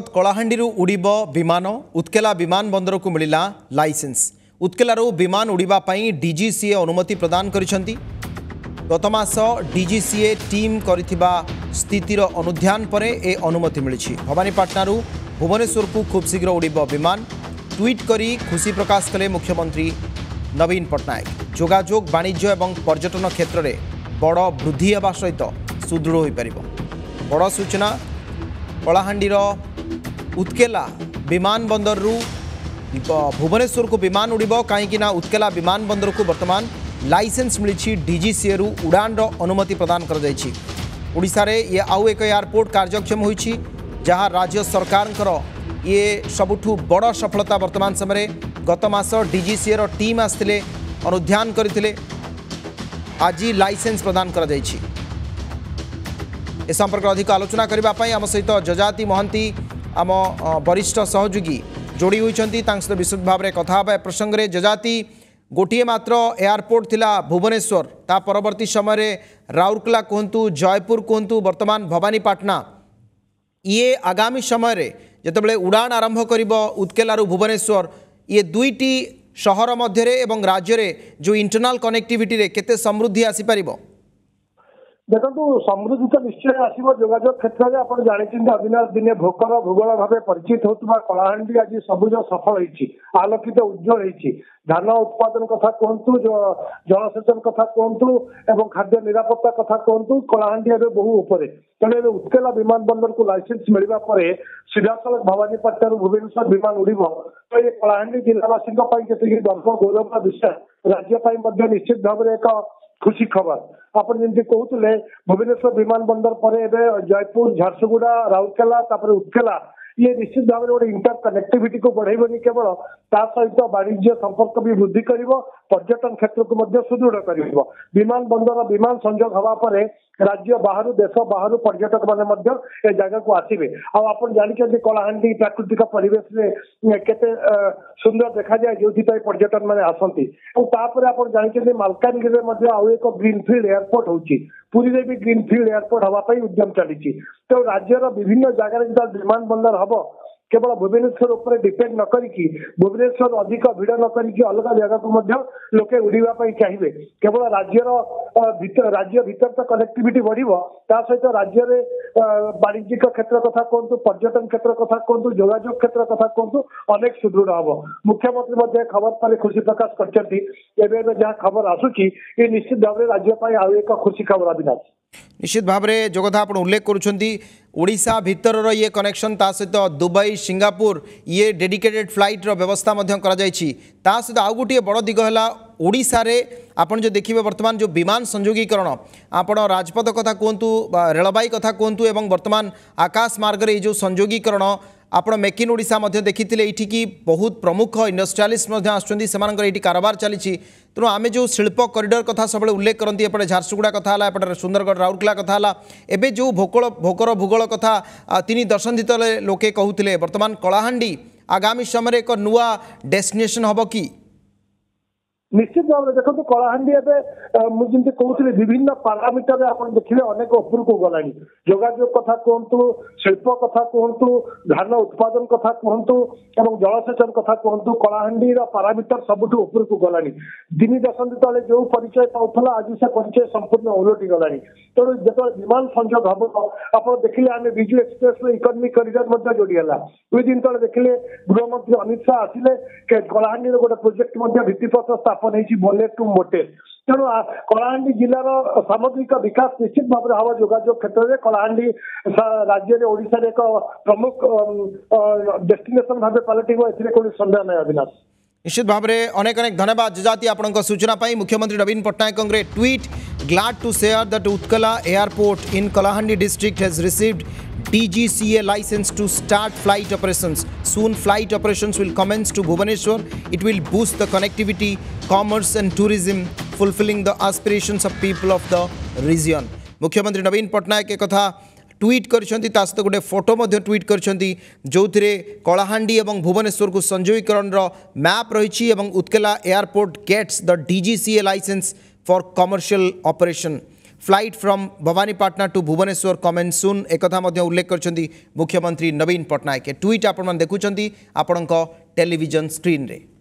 कलाहांडीरू उड़ीब विमान उत्केला विमान बंदर को मिला लाइसेंस। उत्केलारू विमान उड़ीबा पई डीजीसीए अनुमति प्रदान करिसेंती। गतमास डीजीसीए टीम करिथिबा स्थितिर अनुध्यान परे ए अनुमति मिली। भवानीपाटनारू भुवनेश्वर को खूब शीघ्र उड़ीब विमान। ट्वीट करी खुशी प्रकाश कले मुख्यमंत्री नवीन पट्टनायक। जोगाजोग वाणिज्य एवं पर्यटन क्षेत्र में बड़ वृद्धि होगा सहित सुदृढ़ हो पार। बड़ सूचना कलाहांडीर उत्केला विमान बंदर रु भुवनेश्वर को विमान उड़ीब कहीं उत्केला विमान बंदर को वर्तमान लाइसेंस मिली। डीजीसीए रु उड़ान अनुमति प्रदान कर ओडिशा रे ये आउ एक एयरपोर्ट कार्यक्षम हो जहाँ राज्य सरकार ये सबुठु बड़ सफलता वर्तमान समय। गतमास डीजीसीए रो टीम आसते अनुध्यान करते आज लाइसेंस प्रदान कर संपर्क अधिक आलोचना करने आम सहित जजाति महांती आम वरिष्ठ सहयोगी जोड़ी होती सहित विशुद्ध भाव में कथा ए प्रसंग में। जजाति गोटे मात्र एयरपोर्ट थिला भुवनेश्वर, ता परवर्ती समय राउरकेला कहतु, जयपुर कहतु, वर्तमान भवानीपाटना। ये आगामी समय रे जतबेले उड़ान आरंभ करिबो उत्केलारू भुवनेश्वर, ये दुईटी शहर मध्यरे एवं राज्य रे जो इंटरनल कनेक्टिविटी रे केते समृद्धि आसी पारिबो? देखो समृद्धि तो निश्चय आसो। जोगाजोग क्षेत्र में आप जानी अविनाश दिने भोकर भूगोल भाव परिचित होता कलाहांडी आज सबुज सफल होती, आलोकित उज्जवल होती। धान उत्पादन कथा कहतु, जलसेचन कथा कहतु एवं खाद्य निरापत्ता कथा कहतु, कलाहांडी एवं बहु उपरे। तेणु एवं उत्केला विमान बंदर को लाइसेंस मिलवा पर सीधासलख भवानीपाटना भुवनेश्वर विमान उड़ीब तो ये कलाहांडी जिलावासी के गर्व गौरव विषय, राज्य निश्चित भाव में एक खुशी खबर। आप जमी कहते भुवनेश्वर विमान बंदर पर जयपुर, झारसुगुड़ा, राउरकेला, उत्केला ये निश्चित भाव में गोटे इंटर कनेक्टिविटी को बढ़ेबनी केवल ता सहित वाणिज्य संपर्क भी वृद्धि करिवो, पर्यटन क्षेत्र को मध्य सुदृढ़ करिवो। विमान बंदर विमान संजोग हवा पर राज्य बाहर देश बाहर पर्यटक माने मध्य ए जगह को आसीबे। आ आपण जानिकंती कलाहांडी प्राकृतिक परिवेश रे केते सुंदर देखा जाए जोथि पय पर्यटन माने आसंती। और तापर आपण जानिकंती मालकानगिरी रे मध्य आउ एको ग्रीनफील्ड एयरपोर्ट होची, पुरी रे भी ग्रीनफील्ड एयरपोर्ट हवा पय उद्यम चलीची। तो राज्य रो विभिन्न जगह रे विमान बंदर केवल भुवनेश्वर उपर डिपेंड न करिकी, भुवनेश्वर अधिक भिड़ न करिकी अलग जगह को मध्य लोके उड़ीबा पई चाहिए। केवल राज्य भीतर तो कनेक्टिविटी बढ़िबो, ता सहित राज्य रे वाणिज्यिक क्षेत्र कथा कहतु, पर्यटन क्षेत्र कथा कहतु, जोगाजोग क्षेत्र कथा कहतु अनेक सुदृढ़ हबो। मुख्यमंत्री मध्ये खबर पर खुशी प्रकाश करछंती। एबे जहाँ खबर आसुची ये निश्चित भाव में राज्य पई आउ एक खुशी खबर। अविनाश निश्चित भाव में जो कथा आप उल्लेख करुछंती ओडिशा भीतर रो ये कनेक्शन ता सहित दुबई, सिंगापुर ये डेडिकेटेड फ्लाइट रो व्यवस्था मध्यम करा जायछि। ता सहित आउ गोटे बड़ दिग है ओडिशा रे आपण जो देखिबे वर्तमान जो विमान संयोगीकरण, आपण राजपथ कथा कहतु, रेलबाई कथा कहतु एवं वर्तमान आकाश मार्ग रे जो संयोगीकरण आपण मेक इन ओडिशा मध्य देखिथिले, एठी की बहुत प्रमुख इंडस्ट्रियलिस्ट मध्य आछंती, सेमानकर एठी कारोबार चलीछि। तेणु आम जो शिल्प कॉरिडोर कथा सब उल्लेख करती, एपटे झारसुगुड़ा कथा है, एपटे सुंदरगढ़ राउरकेला कथा है, एवं जो भोकर भूगोल कथा तीन दशंधि तले लोके कहते, वर्तमान कलाहांडी आगामी समय एक नुआ डेस्टिनेसन हम कि? निश्चित भाव में देखो कलाहांडी मुझे कहते विभिन्न पारामिटर आप देखिए अनेक उपरक गला, जोगाजोग कथा कहतु, शिल्प कथा कहतु, धान उत्पादन कथा कहतु एवं जलसेचन कथा कहतु, कलाहांडी पारामिटर सबुठ उपरक गला। दिन दशंधि तेल जो परिचय पाला आज से परिचय संपूर्ण ओलटी गला। तेणु जो विमान संजोग हम आप देखिले आम विजु एक्सप्रेस इकोनोमिक कॉरिडोर जोड़ीगला। दुई दिन तेज देखिले गृहमंत्री अमित शाह आसिले कलाहांडी गोटे प्रोजेक्ट भित्तिप्रस्तर स्थापित टू मोटे। तेणु कलाहांडी जिलार सामग्रिक विकास निश्चित भाव में हवा। जोगाजोग क्षेत्र में कलाहांडी राज्य में ओडिशा रे एक प्रमुख डेस्टिनेशन भाव पलटिबो एथिरे कोई संदेह नहीं। अविनाश निश्चित भाव में अनेक अनेक धन्यवाद जजाति आपण सूचना पाई। मुख्यमंत्री Naveen Patnaik tweet glad to share that Utkala airport in Kalahandi district has received DGCA license to start flight operations. Soon flight operations will commence to Bhubaneswar. It will boost the connectivity, commerce and tourism, fulfilling the aspirations of people of the region. मुख्यमंत्री नवीन पट्टनायक एक कथा tweet करछंती, ता सहित गोटे photo मध्य tweet करछंती जोथिरे कलाहांडी एवं भुवनेश्वर को संजोगीकरण रो मैप रहिछि एवं Utkela airport gets the DGCA license for commercial operation. Flight from Bhawanipatna to Bhubaneswar commence soon एक उल्लेख कर मुख्यमंत्री नवीन पटनायक ट्वीट आपण देखुं आपणों टेलीविजन स्क्रीन रे।